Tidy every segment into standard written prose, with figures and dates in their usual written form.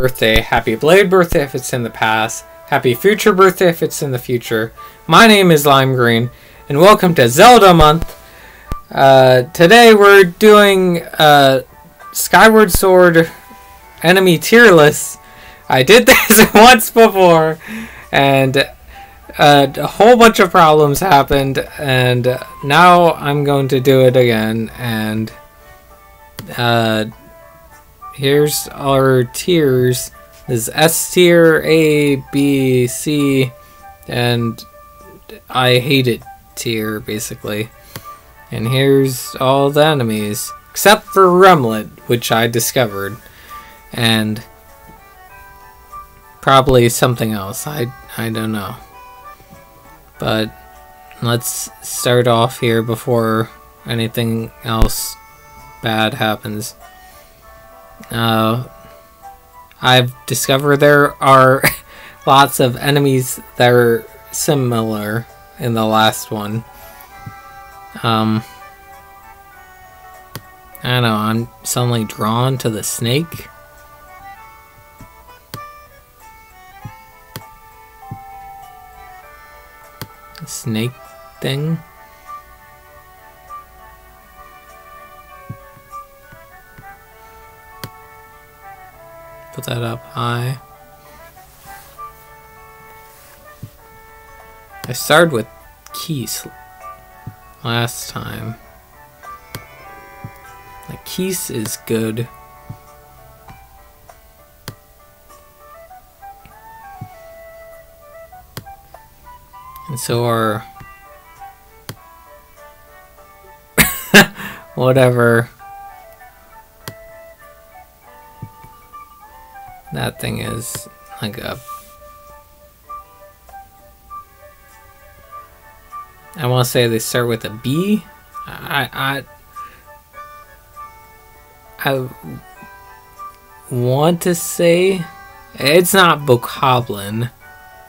birthday. Happy Blade birthday if it's in the past. Happy future birthday if it's in the future. My name is Lime Green, and welcome to Zelda Month. Today we're doing Skyward Sword enemy tier list. I did this once before, and a whole bunch of problems happened, and now I'm going to do it again, and here's our tiers. There's S tier, A, B, C, and I hate it tier, basically. And here's all the enemies, except for Remlet, which I discovered. And probably something else, I don't know. But let's start off here before anything else bad happens. I've discovered there are lots of enemies that are similar in the last one. I don't know, I'm suddenly drawn to the snake. Snake thing. Put that up high. I started with Keese last time. Like, Keese is good. And so are... whatever that thing is, like a... I want to say they start with a B? I want to say... It's not Bokoblin.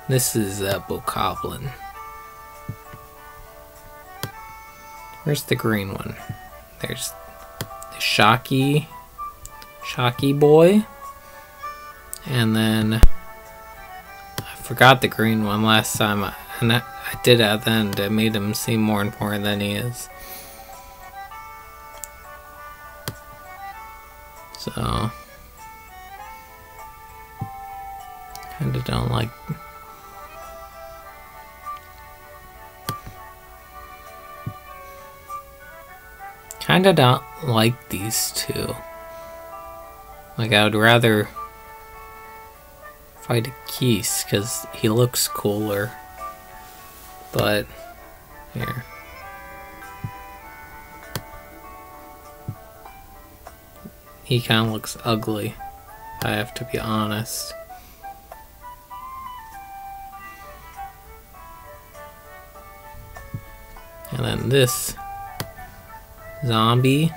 This is a Bokoblin. Where's the green one? There's the Shocky boy. And then I forgot the green one last time, and I did at the end. It made him seem more important than he is. So kinda don't like. Kinda don't like these two. Like, I would rather fight a Keese because he looks cooler. But here, he kind of looks ugly, if I have to be honest. And then this. Zombie.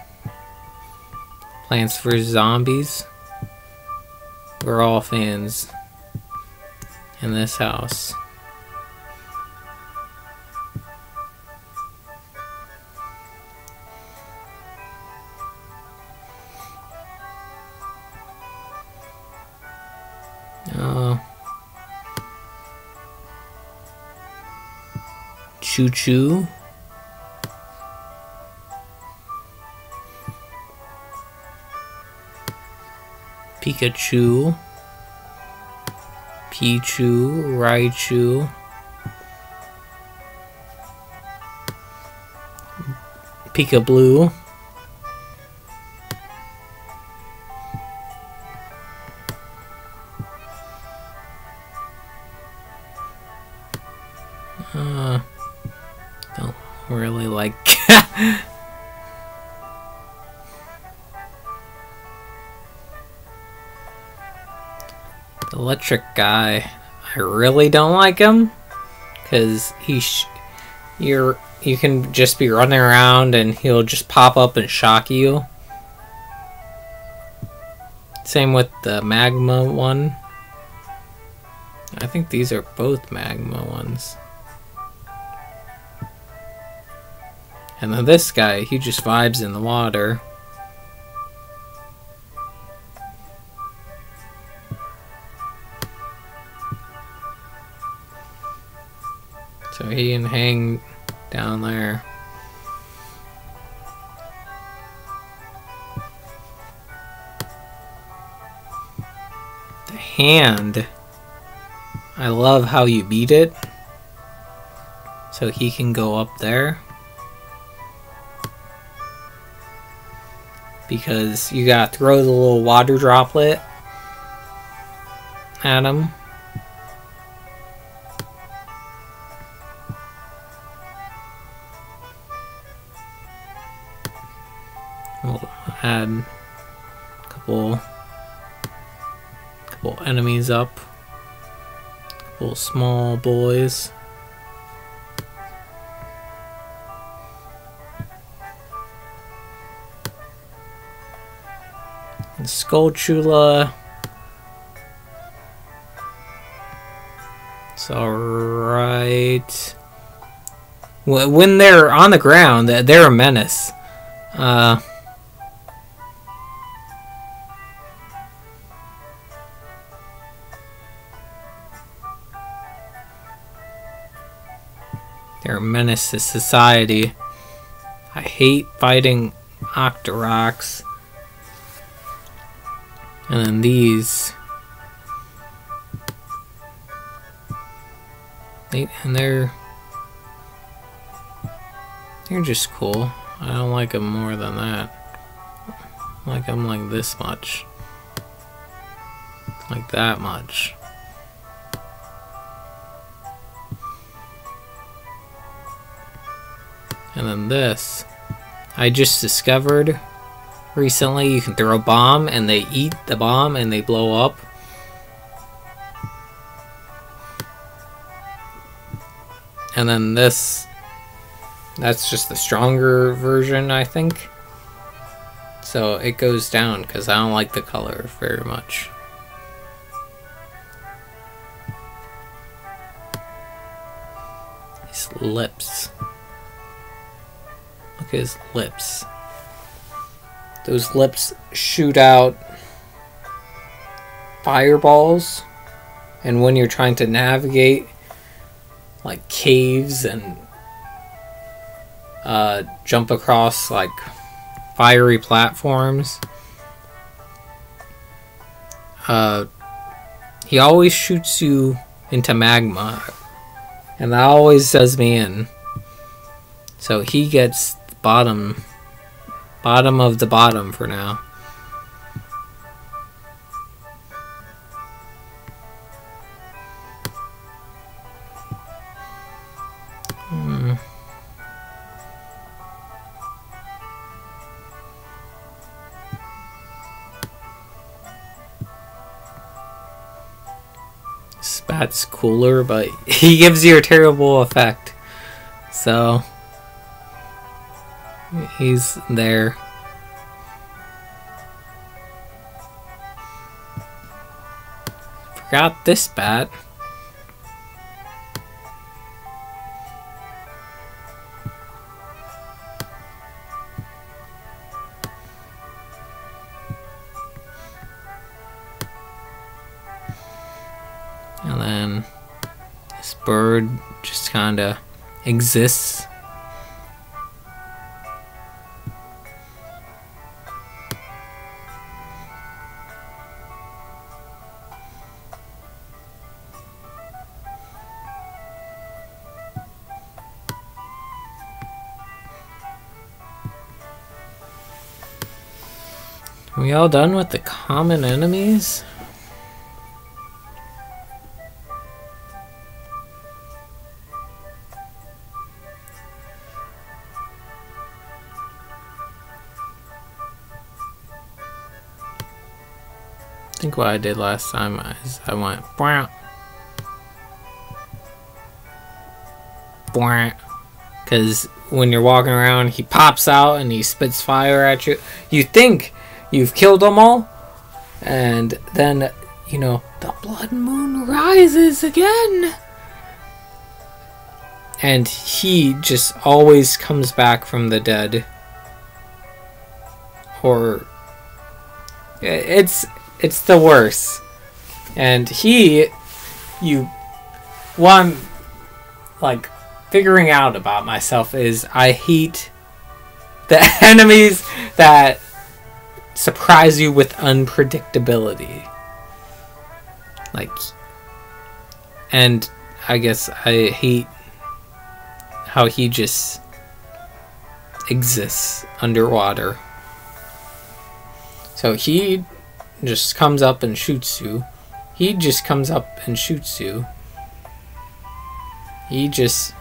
Plants vs. Zombies. We're all fans in this house. Choo Choo. Pikachu, Pichu, Raichu, Pika Blue, don't really like. Electric guy, I really don't like him, because you can just be running around and he'll just pop up and shock you. Same with the magma one. I think these are both magma ones. And then this guy, he just vibes in the water. so he can hang down there. The hand. I love how you beat it. So he can go up there. Because you gotta throw the little water droplet at him. We'll add a couple enemies up. Couple small boys. And Skulltula. It's alright. When they're on the ground, they're a menace. They're a menace to society. I hate fighting Octoroks. And then these. They're just cool. I don't like them more than that. Like I'm like this much. Like that much. And then this. I just discovered recently you can throw a bomb and they eat the bomb and they blow up. And then this, that's just the stronger version, I think. So it goes down because I don't like the color very much. His lips. Look at his lips. Those lips shoot out fireballs. And when you're trying to navigate like caves and jump across like fiery platforms. He always shoots you into magma, and that always does me in. So he gets the bottom of the bottom for now. Spat's cooler, but he gives you a terrible effect. So he's there. Forgot this bat. Bird just kind of exists. Are we all done with the common enemies? I think what I did last time is I went bwah, bwah, because when you're walking around he pops out and he spits fire at you. You think you've killed them all, and then you know the blood moon rises again, and he just always comes back from the dead. Or it's the worst. And you want like figuring out about myself is I hate the enemies that surprise you with unpredictability. Like, and I guess I hate how he just exists underwater. So he just comes up and shoots you. He just comes up and shoots you. He just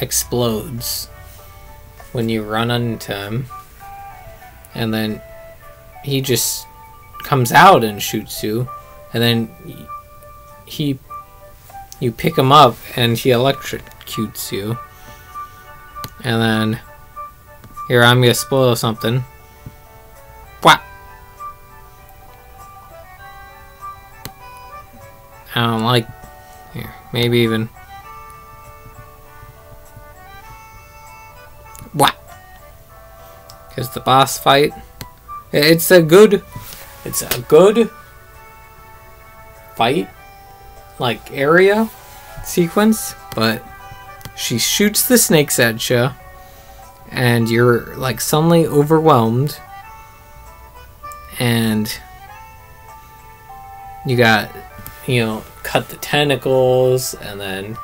explodes when you run into him. And then he just comes out and shoots you. And then you pick him up and he electrocutes you. And then, here, I'm gonna spoil something. What? I don't like, here, maybe even. What? Because the boss fight, it's a good fight, like area sequence, but she shoots the snakes at you, and you're like suddenly overwhelmed, and you got, you know, cut the tentacles, and then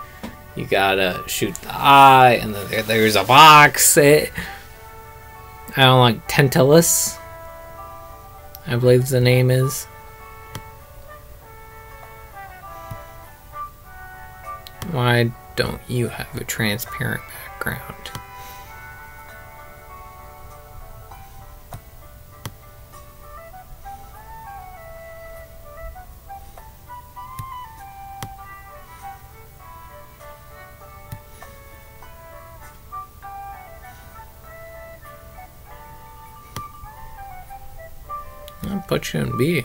you gotta shoot the eye, and then there's a box. I don't like Tentalus, I believe the name is. Why don't you have a transparent background? I'll put you in B.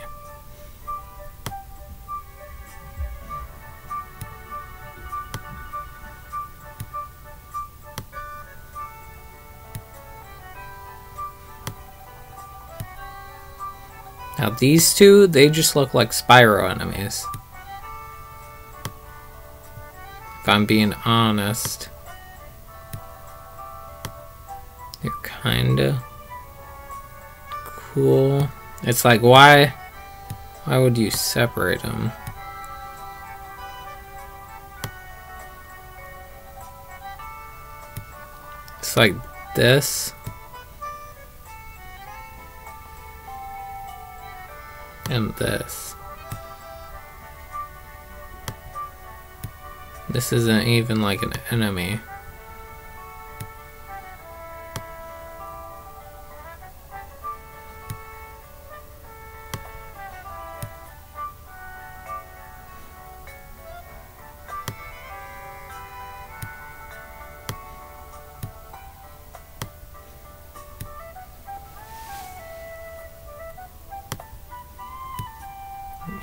Now these two, they just look like Spyro enemies, if I'm being honest. They're kinda cool. It's like, why would you separate them? It's like this. And this. This isn't even like an enemy.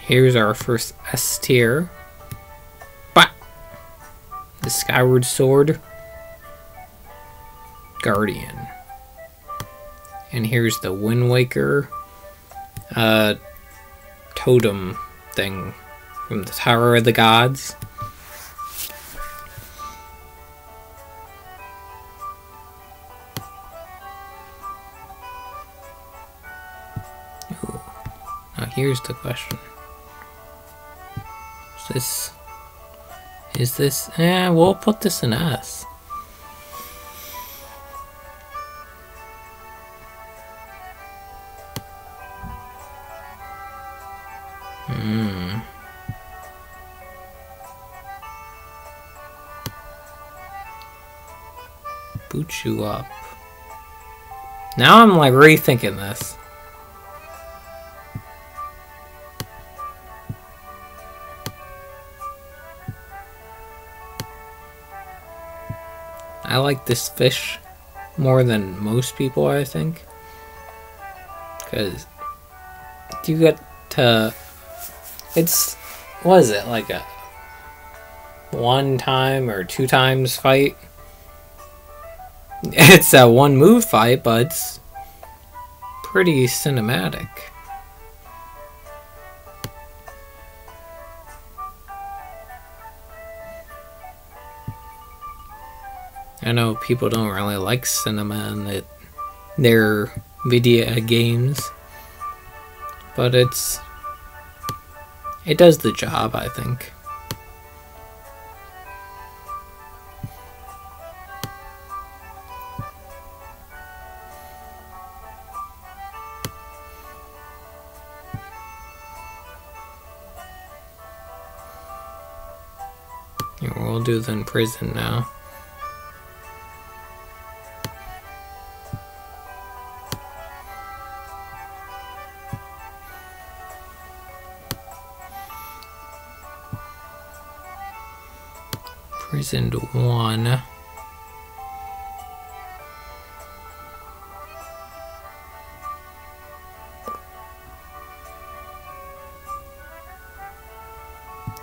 Here's our first S tier. But the Skyward Sword Guardian. And here's the Wind Waker totem thing from the Tower of the Gods. Ooh. Now here's the question. Is this? Yeah, we'll put this in S. Boot you up. Now I'm like rethinking this. I like this fish more than most people, I think, because you get to, it's, what is it, like a one time or two times fight? It's a one move fight, but it's pretty cinematic. I know people don't really like cinema in their video games, but it does the job, I think. We'll do the prison now. Prison 1.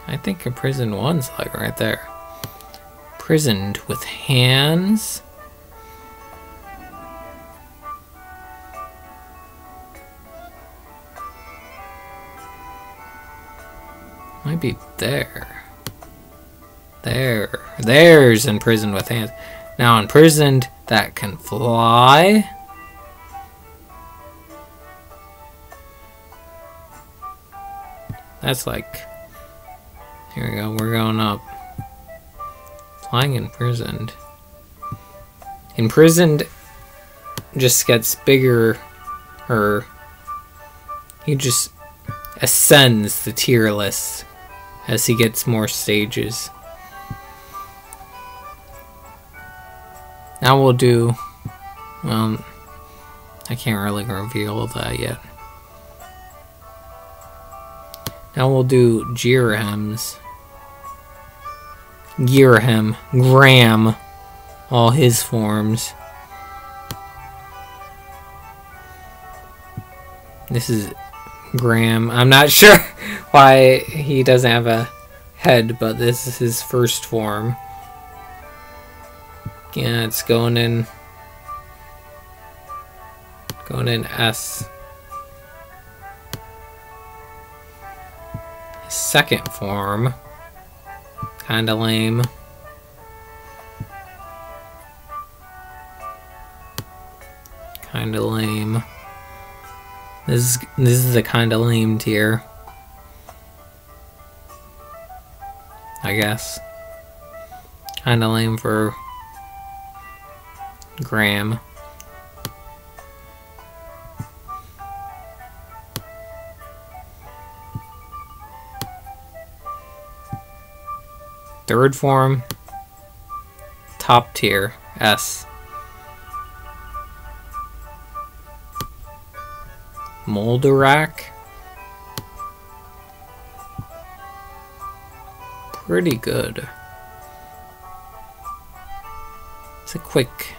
I think a prison 1's like right there. Prisoned with hands. Might be there. There's imprisoned with hands. Now imprisoned that can fly. That's like, here we go, we're going up. Flying imprisoned. Imprisoned just gets bigger, or he just ascends the tier list as he gets more stages. Now we'll do, I can't really reveal that yet. Now we'll do Ghirahims. Ghirahim, Gram, all his forms. This is Gram. I'm not sure why he doesn't have a head, but this is his first form. Yeah, it's going in S. His second form. Kinda lame. Kinda lame. This is the kinda lame tier, I guess. Kinda lame for Graham. Third form, top tier, S. Moldarach. Pretty good. It's a quick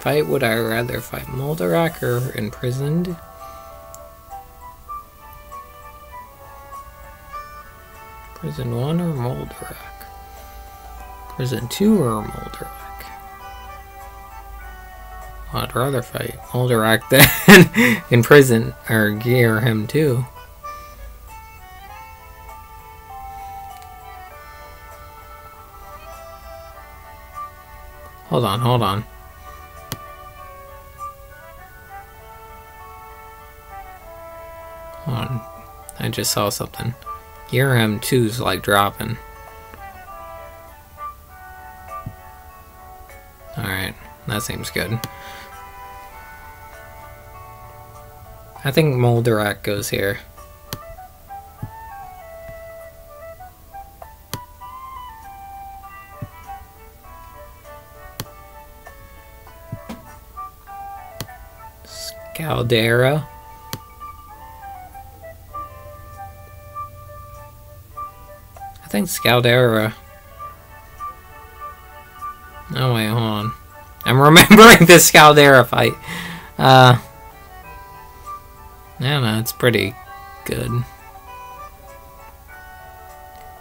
fight. Would I rather fight Moldarach or imprisoned? Prison 1 or Moldarach? Prison 2 or Moldarach? Well, I'd rather fight Moldarach than in prison or Ghirahim too. Hold on. Hold on. I just saw something. Ghirahim 2's like dropping. That seems good. I think Moldarach goes here. Scaldera. I think Scaldera. Oh wait, hold on. I'm remembering this Scaldera fight. Yeah, no, it's pretty good.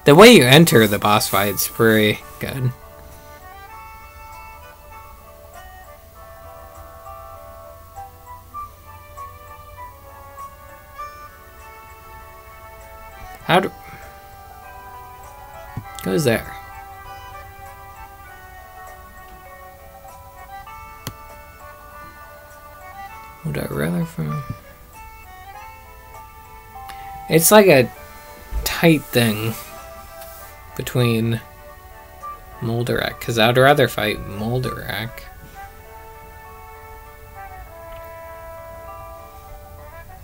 The way you enter the boss fight's pretty good. Goes there. It's like a tight thing between Moldarach, because I'd rather fight Moldarach.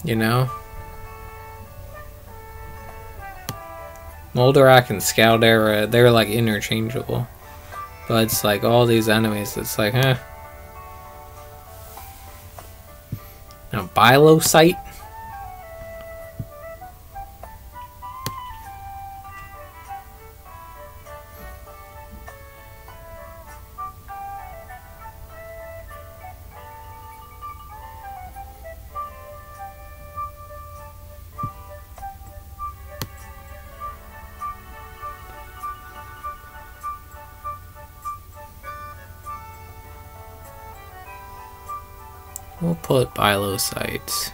You know? Moldarach and Scaldera, they're like interchangeable. But it's like all these enemies, it's like, huh. Now, Bilocyte? We'll put Bilocyte.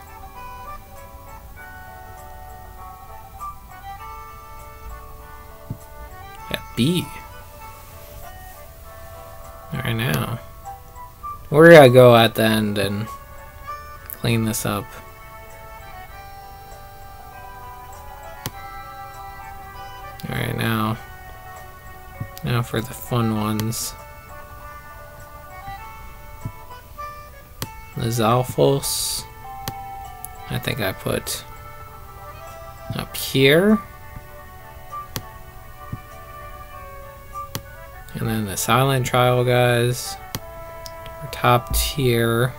At B. Alright, now we're gonna go at the end and clean this up. Alright, now for the fun ones. The Zalfos, I think I put up here, and then the Silent Trial guys are top tier.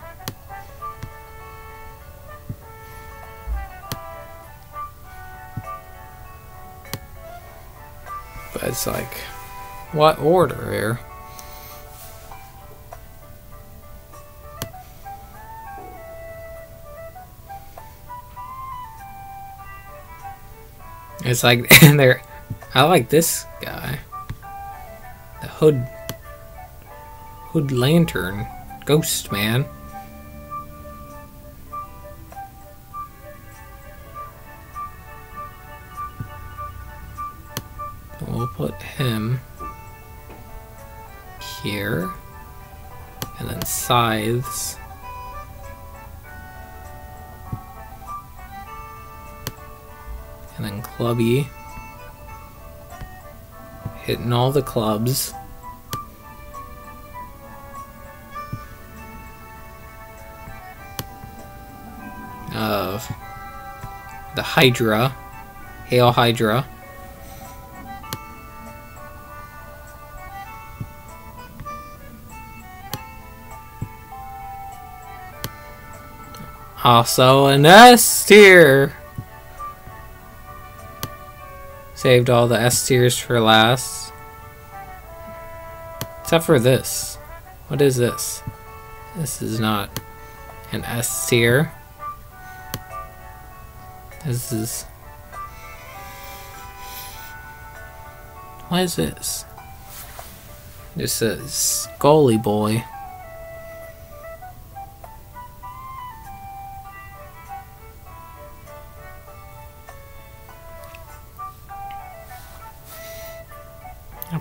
But it's like, what order here? It's like, I like this guy. The Hood Lantern. Ghost Man. We'll put him here. And then Scythes. And then Clubby, hitting all the clubs. Of the Hydra, Hail Hydra. Also an S tier. Saved all the S tiers for last. Except for this. What is this? This is not an S tier. This is... What is this? This is Scully Boy.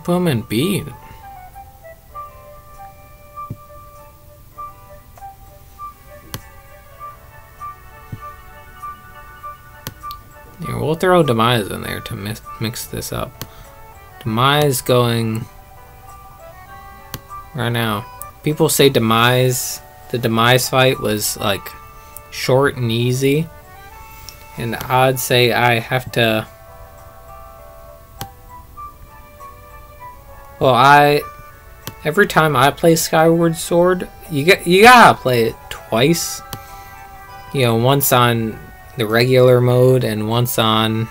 Put him in B. Yeah, we'll throw Demise in there to mix this up. Demise going right now. People say Demise, the Demise fight was like short and easy, and I'd say I have to. Well, every time I play Skyward Sword, you gotta play it twice. You know, once on the regular mode and once on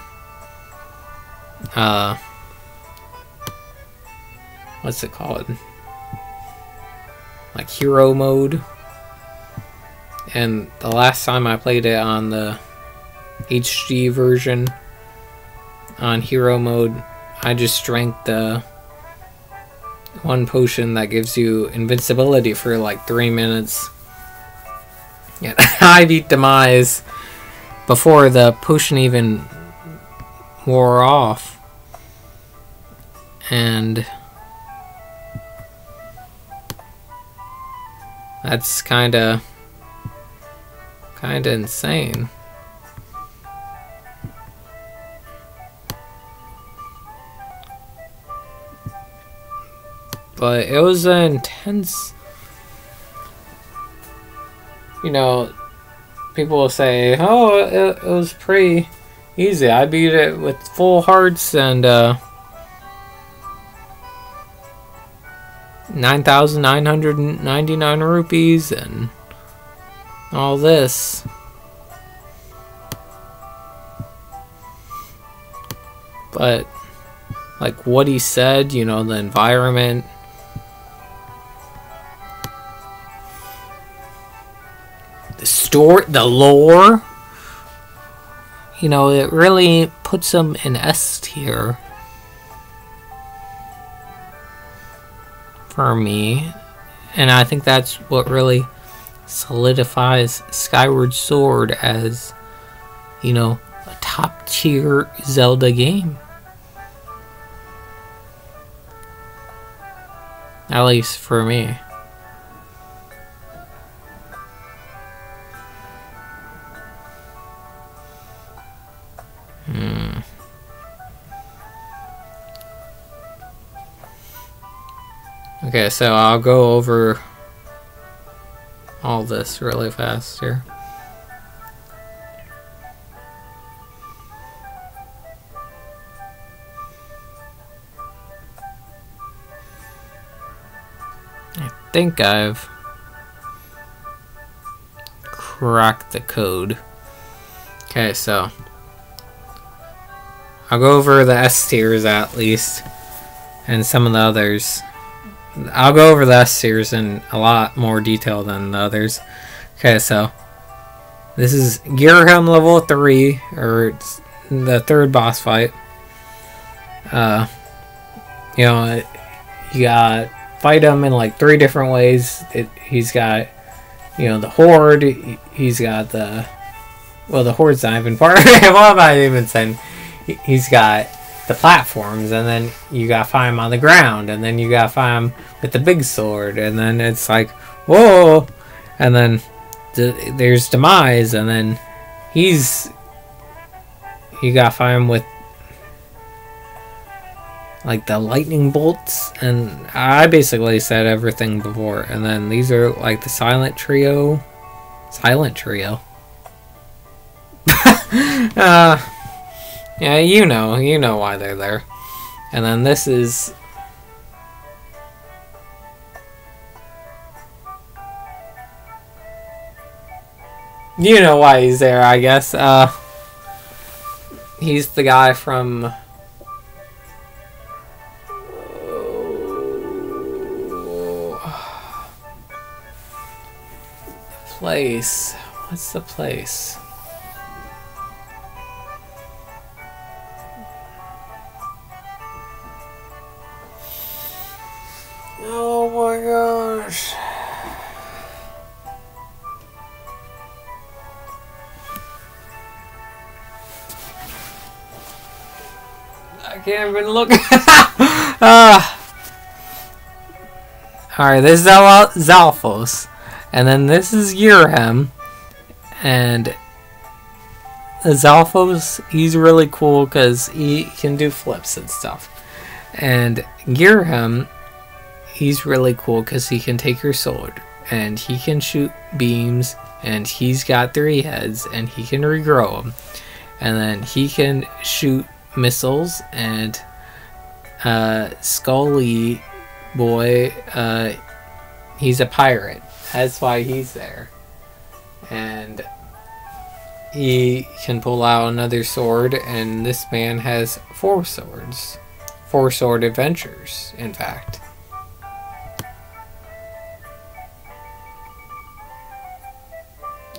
what's it called? Like hero mode. And the last time I played it on the HD version on hero mode, I just drank the one potion that gives you invincibility for like 3 minutes. Yeah, I beat Demise before the potion even wore off. And that's Kinda insane. But it was an intense... You know, people will say, oh, it was pretty easy. I beat it with full hearts and 9,999 rupees and all this. But, like what he said, you know, the environment... the lore, you know, it really puts them in S tier for me, and I think that's what really solidifies Skyward Sword as, you know, a top tier Zelda game, at least for me. Okay, so I'll go over all this really fast here. I think I've cracked the code. Okay, so I'll go over the S tiers at least, and some of the others. I'll go over the S tiers in a lot more detail than the others. Okay, so this is Ghirahim level 3, or it's the third boss fight. You know, you got fight him in like 3 different ways. He's got, you know, the horde. He's got the, well, the horde's not even part of it. What am I even saying? He's got the platforms, and then you gotta find him on the ground, and then you gotta find him with the big sword, and then it's like, whoa, and then there's Demise, and then you gotta find him with like the lightning bolts, and I basically said everything before, and then these are like the silent trio. Yeah, you know why they're there. And then this is... You know why he's there, I guess. He's the guy from... Place. What's the place? Oh my gosh. I can't even look. Alright, this is Zalfos. And then this is Ghirahim. And Zalfos, he's really cool because he can do flips and stuff. And Ghirahim, he's really cool because he can take your sword, and he can shoot beams, and he's got 3 heads, and he can regrow them, and then he can shoot missiles, and Scully boy, he's a pirate, that's why he's there, and he can pull out another sword, and this man has 4 swords, 4 sword adventures, in fact.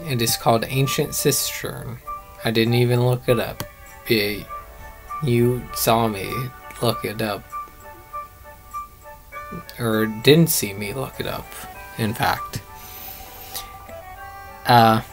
It is called Ancient Cistern. I didn't even look it up. Yeah, you saw me look it up. Or didn't see me look it up, in fact. A